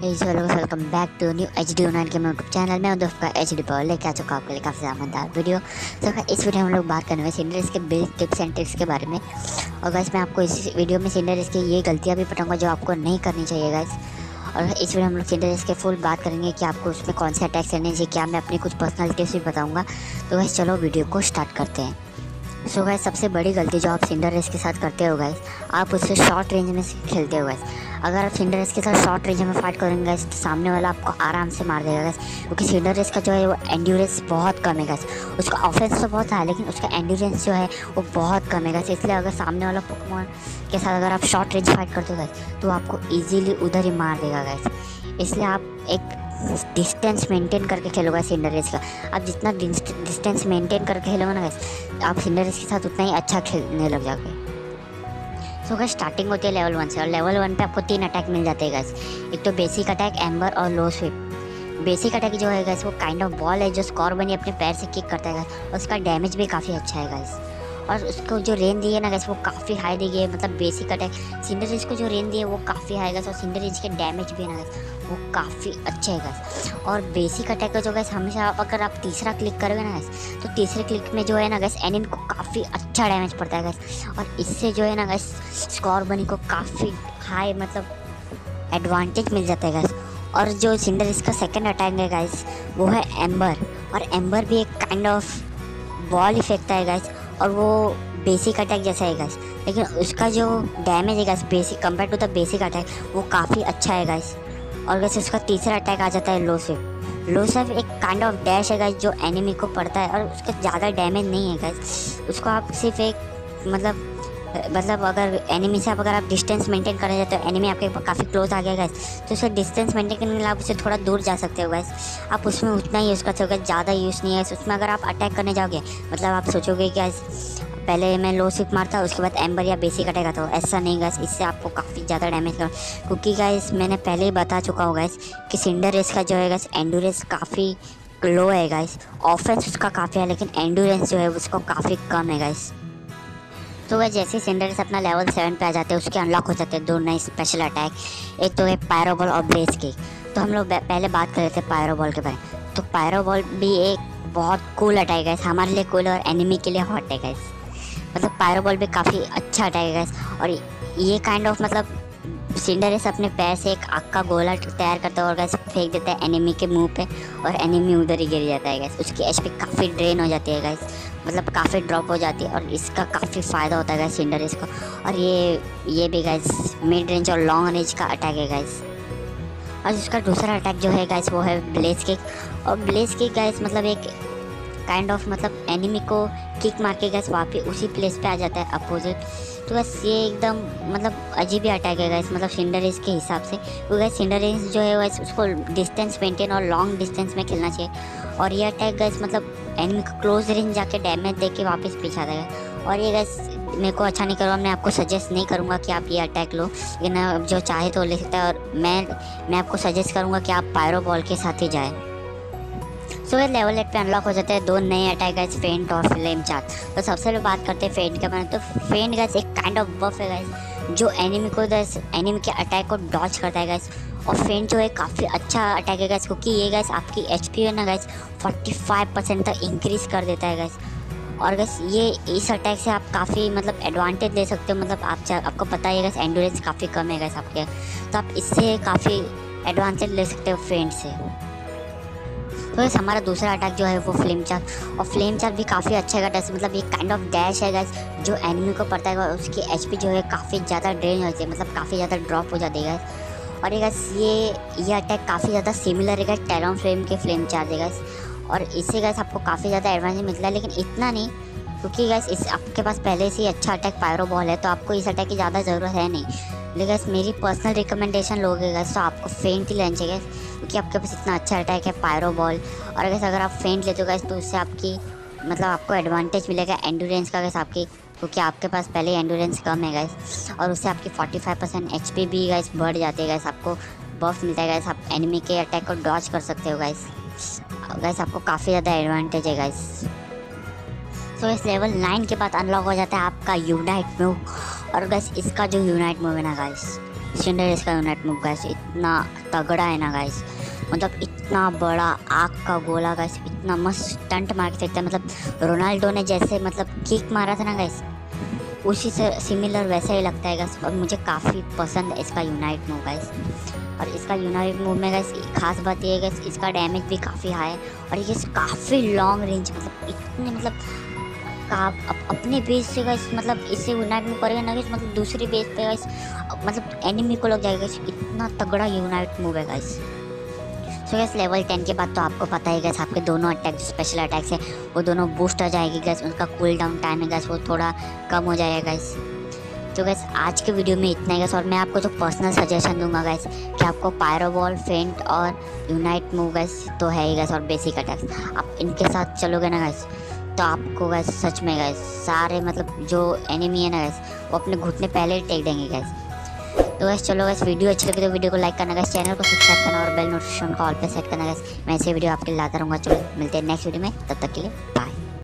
Welcome back to new HD Unite Gamer YouTube channel में दोस्तों का HD पावर लेकर आ चुका आपके लिए काफ़ी सामदार वीडियो। तो इस वीडियो में हम लोग बात करने वाले सिंडरेस के बिल्ड टिप्स एंड ट्रिक्स के बारे में। और गाइस मैं आपको इस वीडियो में सिंडरेस की ये गलतियाँ भी बताऊँगा जो आपको नहीं करनी चाहिए गाइस। और इस वीडियो हम लोग सिंडरेस के फुल बात करेंगे कि आपको उसमें कौन से अटैक्स करने चाहिए, क्या मैं अपनी कुछ पर्सनल टिप्स भी बताऊँगा। तो गाइस चलो वीडियो को स्टार्ट करते हैं। सो गाइस सबसे बड़ी गलती जो आप सिंडरेस के साथ करते हो गाइस, आप उससे शॉर्ट रेंज में खेलते हो गाइस। अगर आप सिंडरेस के साथ शॉर्ट रेंज में फाइट करेंगे गाइस तो सामने वाला आपको आराम से मार देगा गाइस, क्योंकि सिंडरेस का जो है वो एंड्योरेंस बहुत कम है गाइस। उसका ऑफेंस तो बहुत है लेकिन उसका एंड्योरेंस जो है वो बहुत कम है गाइस। इसलिए अगर सामने वाला पोकेमॉन के साथ अगर आप शॉर्ट रेंज फाइट करते हो गाइस तो आपको ईजिली उधर ही मार देगा गाइस। इसलिए आप एक डिस्टेंस मेंटेन करके खेलोगा सिंडरेस का। आप जितना डिस्टेंस मेंटेन करके खेलोगे ना गाइस, आप सिंडरेस के साथ उतना ही अच्छा खेलने लग जाओगे। सो गाइस स्टार्टिंग होती है लेवल 1 से, और लेवल 1 पे आपको 3 अटैक मिल जाते हैं गाइस। एक तो बेसिक अटैक, एम्बर और लो स्वीप। बेसिक अटैक जो है गाइस वो काइंड ऑफ बॉल है जो स्कॉर बनी अपने पैर से किक करता है गाइस, और उसका डैमेज भी काफ़ी अच्छा है गाइस। और उसको जो रेंज दी है ना गाइस वो काफ़ी हाई दी गई है, मतलब बेसिक अटैक सिंडरेस को जो रेंज दी है वो काफ़ी हाई गाइस। और सिंडरेस के डैमेज भी है ना गाइस वो काफ़ी अच्छे है गाइस। और बेसिक अटैक का जो गाइस हमेशा अगर आप तीसरा क्लिक करोगे ना गाइस तो तीसरे क्लिक में जो है ना गाइस एनिमी को काफ़ी अच्छा डैमेज पड़ता है गाइस। और इससे जो है ना गाइस स्कोर बनी को काफ़ी हाई मतलब एडवांटेज मिल जाता है गाइस। और जो सिंडरेस का सेकेंड अटैक है गाइस वो है एम्बर, और एम्बर भी एक काइंड ऑफ बॉल इफेक्ट है गाइस, और वो बेसिक अटैक जैसा है गाइस। लेकिन उसका जो डैमेज है guys basic compare to the basic attack वो काफ़ी अच्छा है गाइस। और गाइस उसका तीसरा अटैक आ जाता है लो स्वीप। लो स्वीप एक काइंड ऑफ डैश है गाइस जो एनिमी को पड़ता है, और उसका ज़्यादा डैमेज नहीं है गाइस। उसको आप सिर्फ एक मतलब अगर एनिमी से अगर आप डिस्टेंस मेंटेन करना चाहते हो, एनिमी आपके काफ़ी क्लोज आ गया गाइस तो उसका डिस्टेंस मेंटेन करने के लिए आप उससे थोड़ा दूर जा सकते हो गाइस। आप उसमें उतना ही यूज़ कर सकते हो, ज़्यादा यूज़ नहीं है उसमें। अगर आप अटैक करने जाओगे मतलब आप सोचोगे कि पहले मैं लो स्वीप मारता उसके बाद एम्बर या बेसिक अटैक आता हूँ, ऐसा नहीं गाइस। इससे आपको काफ़ी ज़्यादा डैमेज कर, क्योंकि गाइस मैंने पहले ही बता चुका हूँ गाइस कि सिंडरेस का जो है गाइस एंड्योरेंस काफ़ी लो है गाइस। ऑफेंस उसका काफ़ी है लेकिन एंड्योरेंस जो है उसका काफ़ी कम है गाइस। तो वह जैसे सिंडरेस अपना लेवल 7 पे आ जाते हैं उसके अनलॉक हो जाते हैं 2 नए स्पेशल अटैक। एक तो है पायरो बॉल और ब्लेस किक। तो हम लोग पहले बात कर रहे थे पायरो बॉल के बारे में। तो पायरो बॉल भी एक बहुत कूल अटैक है, हमारे लिए कूल और एनिमी के लिए हॉट है गाइस। मतलब पायरो बॉल भी काफ़ी अच्छा अटैक है गाइस। और ये काइंड ऑफ मतलब सिंडरेस अपने पैर से एक आग का गोला तैयार करता है और गाइस फेंक देता है एनिमी के मुँह पे, और एनिमी उधर ही गिर जाता है गाइस। उसकी HP काफ़ी ड्रेन हो जाती है गाइस, मतलब काफ़ी ड्रॉप हो जाती है, और इसका काफ़ी फ़ायदा होता है गाइस सिंडरेस को। और ये भी गाइस मिड रेंज और लॉन्ग रेंज का अटैक है गाइस। और उसका दूसरा अटैक जो है गाइस वो है ब्लेस किक। और ब्लेस किक गाइस मतलब एक काइंड ऑफ मतलब एनिमी को किक मार के गाइस वापस उसी प्लेस पे आ जाता है अपोजिट। तो बस ये एकदम मतलब अजीब ही अटैक है गाइस, मतलब सिंडरेस के हिसाब से। वो गाइस सिंडरेस जो है वैसे उसको डिस्टेंस मेंटेन और लॉन्ग डिस्टेंस में खेलना चाहिए, और ये अटैक गाइस मतलब एनिमी को क्लोज रेंज जाके डैमेज दे के वापस पीछा देगा। और ये गाइस मेरे को अच्छा नहीं करूँगा, मैं आपको सजेस्ट नहीं करूँगा कि आप ये अटैक लो, लेकिन आप जो चाहे तो ले सकता है। और मैं आपको सजेस्ट करूँगा कि आप पायरो बॉल के साथ ही जाएँ। सो ये लेवल 8 पे अनलॉक हो जाते हैं 2 नए अटैक गाइस, फेंट और फ्लेम चार्ज। तो सबसे पहले बात करते हैं फेंट के बारे में। तो फेंट गाइस एक काइंड ऑफ बफ है गाइस जो एनिमी के अटैक को डॉच करता है गाइस। और फेंट जो है काफ़ी अच्छा अटैक है गाइस, क्योंकि ये गाइस आपकी HP है ना गाइस 45% तक इंक्रीज़ कर देता है गाइस। और गाइस ये इस अटैक से आप काफ़ी मतलब एडवांटेज ले सकते हो, मतलब आपको पता है गाइस एंड्योरेंस काफ़ी कम है गाइस आपके, तो आप इससे काफ़ी एडवांटेज ले सकते हो फेंट से। तो गाइस हमारा दूसरा अटैक जो है वो फ्लेम चार्ज। और फ्लेम चार्ज भी काफ़ी अच्छा है गाइस, मतलब ये काइंड ऑफ डैश है गाइस जो एनिमी को पड़ता है, और उसकी HP जो है काफ़ी ज़्यादा ड्रेन हो जाती है, मतलब काफ़ी ज़्यादा ड्रॉप हो जाती है गाइस। और ये गाइस ये अटैक काफ़ी ज़्यादा सिमिलर है गाइस टेरॉन फ्लेम के फ्लेम चार्ज है गाइस। और इससे गाइस आपको काफ़ी ज़्यादा एडवांटेज मिलता है, लेकिन इतना नहीं, क्योंकि गाइस इस आपके पास पहले से ही अच्छा अटैक पायरो बॉल है तो आपको इस अटैक की ज़्यादा ज़रूरत है नहीं। लेकिन गाइस मेरी पर्सनल रिकमेंडेशन लोगे गाइस तो आपको फेंट ही लेना चाहिए, क्योंकि आपके पास इतना अच्छा अटैक है पायरो बॉल। और गाइस अगर आप फेंट लेते हो गाइस तो उससे आपकी मतलब आपको एडवांटेज मिलेगा एंड्योरेंस का गाइस आपकी, क्योंकि आपके पास पहले एंड्योरेंस कम है गाइस। और उससे आपकी 45% HP भी गाइस बढ़ जाती है गाइस, आपको बफ मिलता है गाइस, आप एनिमी के अटैक को डॉच कर सकते हो गाइस आपको काफ़ी ज़्यादा एडवांटेज है गाइस। सो इस लेवल 9 के बाद अनलॉक हो जाता है आपका यूनाइट मूव। और गाइस इसका जो यूनाइट मूव है ना गाइस सिंडरेस का यूनाइट मूव गाइस इतना तगड़ा है ना गाइस, मतलब इतना बड़ा आग का गोला गाइस, इतना मस्त स्टंट मार सकता है। मतलब रोनाल्डो ने जैसे मतलब किक मारा था ना गाइस, उसी से सिमिलर वैसा ही लगता है गाइस। और मुझे काफ़ी पसंद है इसका यूनाइट मूव गाइस। और इसका यूनाइट मूव में गाइस खास बात यह है गाइस, इसका डैमेज भी काफ़ी हाई है और ये काफ़ी लॉन्ग रेंज, मतलब इतने मतलब अपने बेस से गाइस, मतलब इससे यूनाइट मूव करेगा ना गाइस, मतलब दूसरी बेस पे गाइस मतलब एनिमी को लग जाएगा गाइस, इतना तगड़ा यूनाइट मूव है गाइस। सो गाइस लेवल 10 के बाद तो आपको पता ही गाइस, आपके दोनों अटैक स्पेशल अटैक्स है वो दोनों बूस्ट हो जाएगी गाइस, उनका कूल डाउन टाइम है गाइस वो थोड़ा कम हो जाएगा गाइस। तो गाइस आज के वीडियो में इतना ही गाइस, और मैं आपको तो पर्सनल सजेशन दूंगा गाइस कि आपको पायरो बॉल, फेंट और यूनाइट मूव गाइस तो है ही गाइस, और बेसिक अटैक्स आप इनके साथ चलोगे ना गाइस, तो आपको गैस सच में गैस सारे मतलब जो एनिमी है ना गैस वो अपने घुटने पहले ही टेक देंगे गैस। तो गैस चलो गैस, वीडियो अच्छी लगी तो वीडियो को लाइक करना गैस, चैनल को सब्सक्राइब करना और बेल नोटिफिकेशन को ऑल पे सेट करना गैस। मैं ऐसे वीडियो आपके लिए लाता रहूँगा। चलो मिलते हैं नेक्स्ट वीडियो में, तब तक के लिए बाय।